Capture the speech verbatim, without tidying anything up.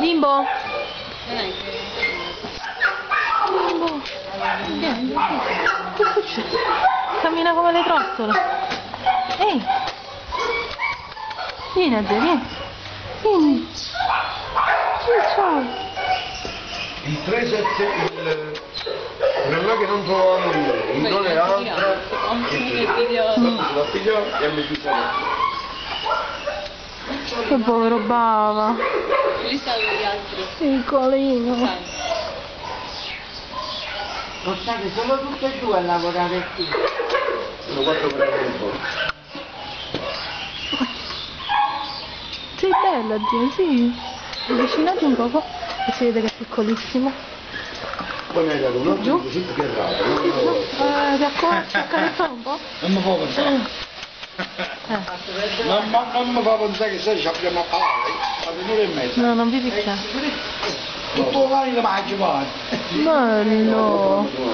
Limbo. Limbo. Che succede? Cammina come le trozzole. Ehi. Vieni a te, vieni. Vieni. Ciao. Il tre sette... Quella che non trovavano io, non è altra. La figlia e mi dice. Che povero bava. Lì stanno gli altri. Piccolino. Lo sai che sono tutte e due a lavorare qui. Sono quattro per un po'. Sei bella, zia, sì. Avvicinati un poco e si vede che è piccolissimo. Poi mi hai dato un altro così che è raro, no? Eh, ti accorci, accarezzare un po'? Non mi fa pensare. Eh. Non, ma, non mi fa pensare che se ci abbiamo a parlare, a un'ora e mezza. No, non vi picchiate. Tutto l'anno mangi, mangi. Bello.